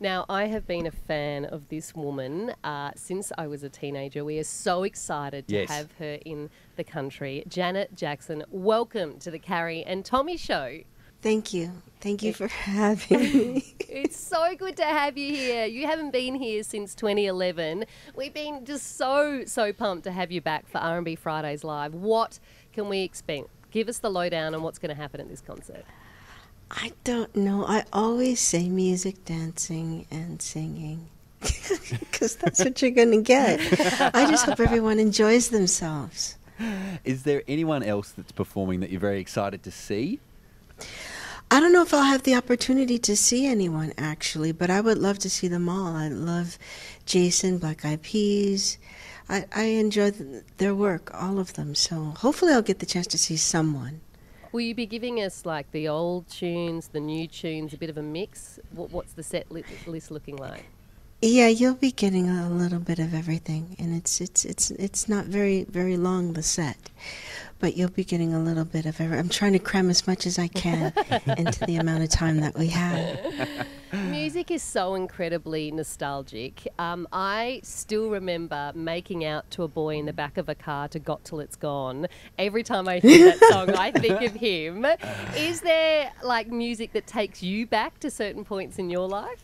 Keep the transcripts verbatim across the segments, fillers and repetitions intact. Now, I have been a fan of this woman uh, since I was a teenager. We are so excited to yes. have her in the country. Janet Jackson, welcome to the Carrie and Tommy Show. Thank you. Thank you for having me. It's so good to have you here. You haven't been here since twenty eleven. We've been just so, so pumped to have you back for R and B Fridays Live. What can we expect? Give us the lowdown on what's going to happen at this concert. I don't know. I always say music, dancing, and singing because that's what you're going to get. I just hope everyone enjoys themselves. Is there anyone else that's performing that you're very excited to see? I don't know if I'll have the opportunity to see anyone, actually, but I would love to see them all. I love Jason, Black Eyed Peas. I, I enjoy th their work, all of them. So hopefully I'll get the chance to see someone. Will you be giving us like the old tunes, the new tunes, a bit of a mix? What, what's the set li list looking like? Yeah, you'll be getting a little bit of everything, and it's it's it's it's not very very long, the set, but you'll be getting a little bit of everything. I'm trying to cram as much as I can into the amount of time that we have. Music is so incredibly nostalgic. Um, I still remember making out to a boy in the back of a car to Got 'Til It's Gone. Every time I hear that song, I think of him. Is there like music that takes you back to certain points in your life?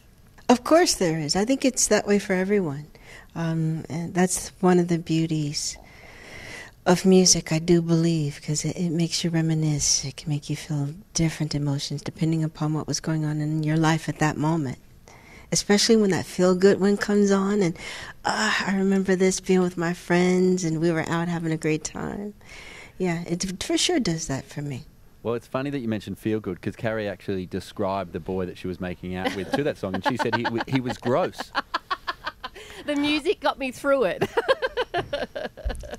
Of course there is. I think it's that way for everyone. Um, and that's one of the beauties of music, I do believe, because it, it makes you reminisce. It can make you feel different emotions depending upon what was going on in your life at that moment, especially when that feel-good one comes on. And uh, I remember this being with my friends and we were out having a great time. Yeah, it for sure does that for me. Well, it's funny that you mentioned feel good because Carrie actually described the boy that she was making out with to that song, and she said he, he was gross. The music got me through it.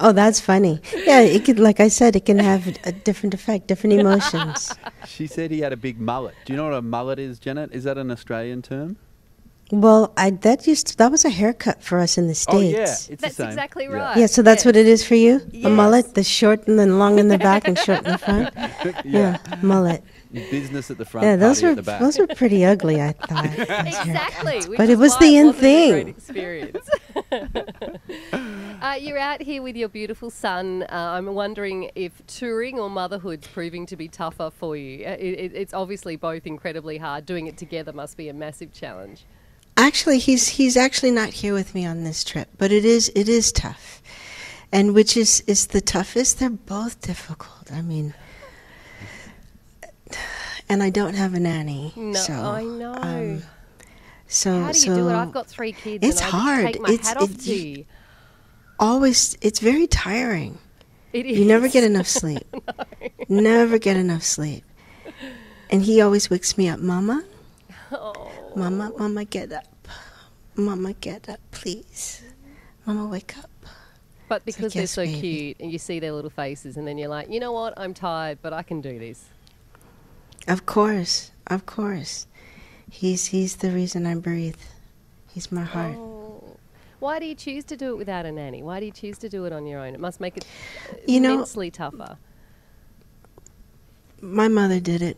Oh, that's funny. Yeah, it could, like I said, it can have a different effect, different emotions. She said he had a big mullet. Do you know what a mullet is, Janet? Is that an Australian term? Well, I, that used to, that was a haircut for us in the States. Oh, yeah, it's the same. That's exactly right. Yeah, so that's yes. what it is for you? Yes. A mullet, the short and then long in the back and short in the front? Yeah, yeah, mullet. Business at the front, yeah, those party were, at the back. Those were pretty ugly, I thought. Exactly. But it was the in thing. uh, you're out here with your beautiful son. Uh, I'm wondering if touring or motherhood's proving to be tougher for you. It, it, it's obviously both incredibly hard. Doing it together must be a massive challenge. Actually, he's he's actually not here with me on this trip, but it is it is tough, and which is is the toughest. They're both difficult. I mean. And I don't have a nanny. No, so, I know. Um, so how do you so do it? I've got three kids. It's and I hard. Take my it's hat off it, to you. Always. It's very tiring. It is. You never get enough sleep. No. Never get enough sleep. And he always wakes me up, Mama. Oh. Mama, Mama, get up. Mama, get up, please. Mama, wake up. But because like, they're yes, so baby. Cute, and you see their little faces, and then you're like, you know what? I'm tired, but I can do this. Of course, of course. He's he's the reason I breathe. He's my heart. Oh. Why do you choose to do it without a nanny? Why do you choose to do it on your own? It must make it you immensely know, tougher. My mother did it.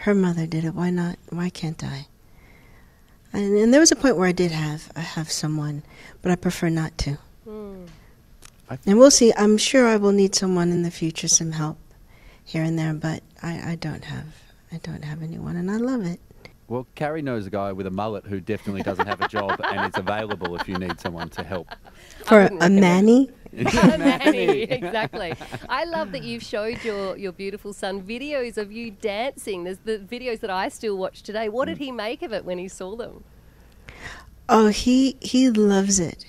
Her mother did it. Why not? Why can't I? And, and there was a point where I did have I have someone, but I prefer not to. Mm. And we'll see. I'm sure I will need someone in the future, some help here and there, but I, I don't have. I don't have anyone, and I love it. Well, Carrie knows a guy with a mullet who definitely doesn't have a job and is available if you need someone to help. For a nanny? A nanny, exactly. I love that you've showed your, your beautiful son videos of you dancing. There's the videos that I still watch today. What did he make of it when he saw them? Oh, he, he loves it.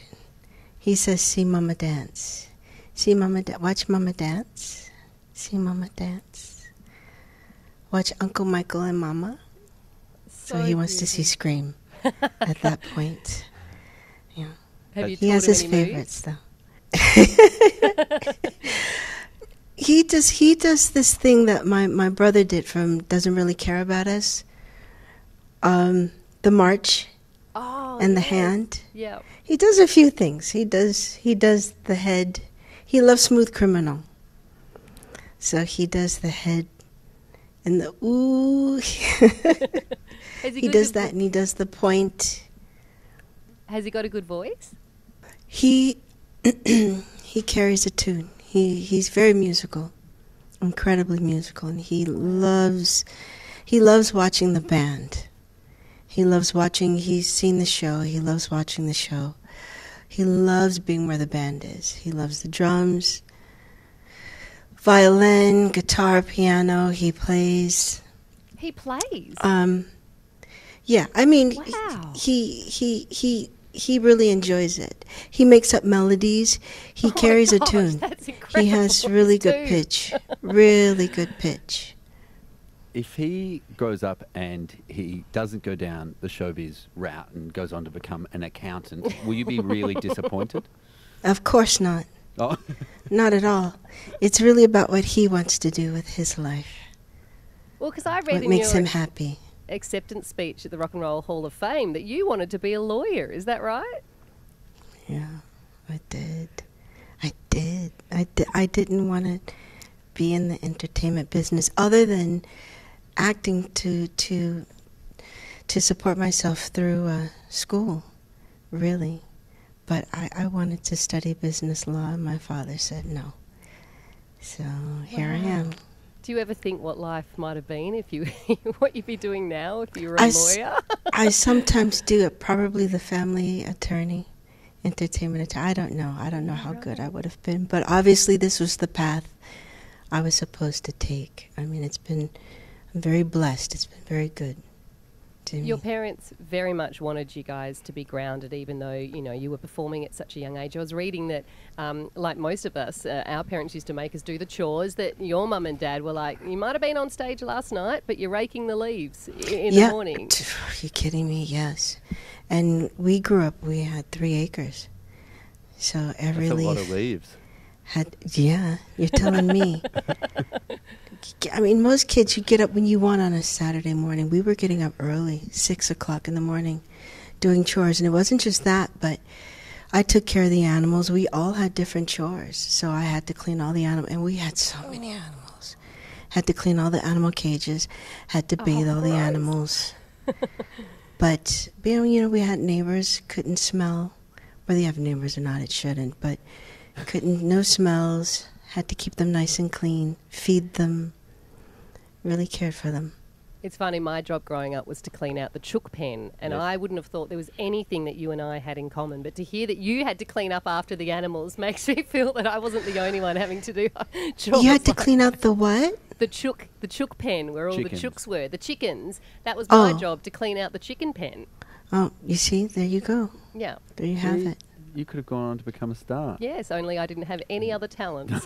He says, see Mama dance. See Mama da- watch Mama dance. See Mama dance. Watch Uncle Michael and Mama. So, so he wants to see Scream at that point. Yeah. Have you he has his favorites moves? Though. he does he does this thing that my, my brother did from Doesn't Really Care About Us. Um, the march oh, and the yes. hand. Yeah. He does a few things. He does he does the head. He loves Smooth Criminal. So he does the head. And the ooh. He, he does that, and he does the point. Has he got a good voice? He he carries a tune. He he's very musical, incredibly musical, and he loves he loves watching the band. He loves watching. He's seen the show. He loves watching the show. He loves being where the band is. He loves the drums, violin, guitar, piano. He plays. He plays. Um, yeah. I mean, wow. he he he he really enjoys it. He makes up melodies. He oh carries my gosh, a tune. That's incredible. He has really good pitch. Really good pitch. If he grows up and he doesn't go down the showbiz route and goes on to become an accountant, will you be really disappointed? Of course not. Oh. Not at all. It's really about what he wants to do with his life. Well, because I read what makes him happy. Acceptance speech at the Rock and Roll Hall of Fame that you wanted to be a lawyer. Is that right? Yeah, I did. I did. I did. I didn't want to be in the entertainment business, other than acting to to to support myself through uh, school, really. But I, I wanted to study business law, and my father said no. So here wow. I am. Do you ever think what life might have been if you what you'd be doing now if you were a I lawyer? I sometimes do. It probably the family attorney, entertainment attorney. I don't know. I don't know how right. good I would have been. But obviously, this was the path I was supposed to take. I mean, it's been. I'm very blessed. It's been very good to me. Your parents very much wanted you guys to be grounded, even though, you know, you were performing at such a young age. I was reading that, um, like most of us, uh, our parents used to make us do the chores, that your mum and dad were like, you might have been on stage last night, but you're raking the leaves in yeah. the morning. Are you kidding me? Yes. And we grew up, we had three acres. So every That's leaf... That's a lot of leaves. Had, yeah, you're telling me. I mean, most kids, you get up when you want on a Saturday morning. We were getting up early, six o'clock in the morning, doing chores. And it wasn't just that, but I took care of the animals. We all had different chores, so I had to clean all the animals. And we had so many animals. Had to clean all the animal cages, had to bathe oh, all gross. the animals. But, you know, we had neighbors, couldn't smell. Whether you have neighbors or not, it shouldn't, but... Couldn't, no smells, had to keep them nice and clean, feed them, really cared for them. It's funny, my job growing up was to clean out the chook pen, and yes. I wouldn't have thought there was anything that you and I had in common, but to hear that you had to clean up after the animals makes me feel that I wasn't the only one having to do chores. You had to like clean out the what? The chook, the chook pen, where all chickens. the chooks were, the chickens. That was oh. my job, to clean out the chicken pen. Oh, you see, there you go. Yeah. There you have it. You could have gone on to become a star. Yes, only I didn't have any other talents,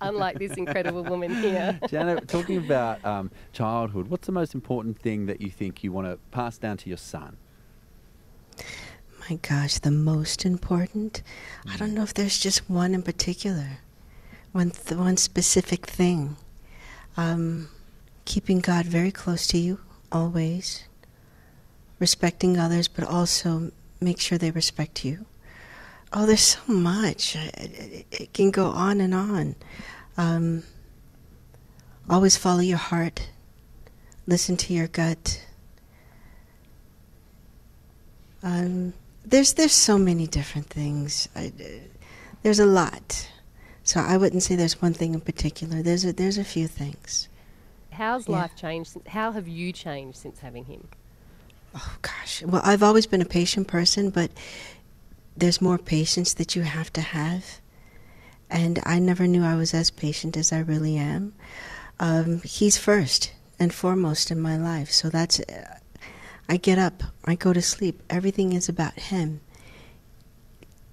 unlike this incredible woman here. Janet, talking about um, childhood, what's the most important thing that you think you want to pass down to your son? My gosh, the most important? I don't know if there's just one in particular, one, th one specific thing. Um, keeping God very close to you, always. Respecting others, but also make sure they respect you. Oh, there's so much. It, it, it can go on and on. Um, always follow your heart. Listen to your gut. Um, there's there's so many different things. I, there's a lot. So I wouldn't say there's one thing in particular. There's a, there's a few things. How's yeah. life changed? Since, how have you changed since having him? Oh, gosh. Well, I've always been a patient person, but... There's more patience that you have to have. And I never knew I was as patient as I really am. Um, he's first and foremost in my life. So that's, uh, I get up, I go to sleep. Everything is about him.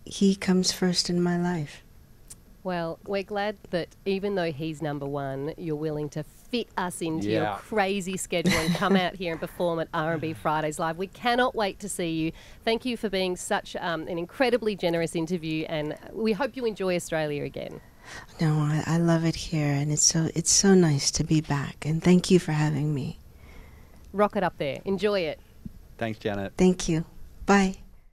He comes first in my life. Well, we're glad that even though he's number one, you're willing to fit us into yeah. your crazy schedule and come out here and perform at R and B Fridays Live. We cannot wait to see you. Thank you for being such um, an incredibly generous interview, and we hope you enjoy Australia again. No, I, I love it here, and it's so, it's so nice to be back, and thank you for having me. Rock it up there. Enjoy it. Thanks, Janet. Thank you. Bye.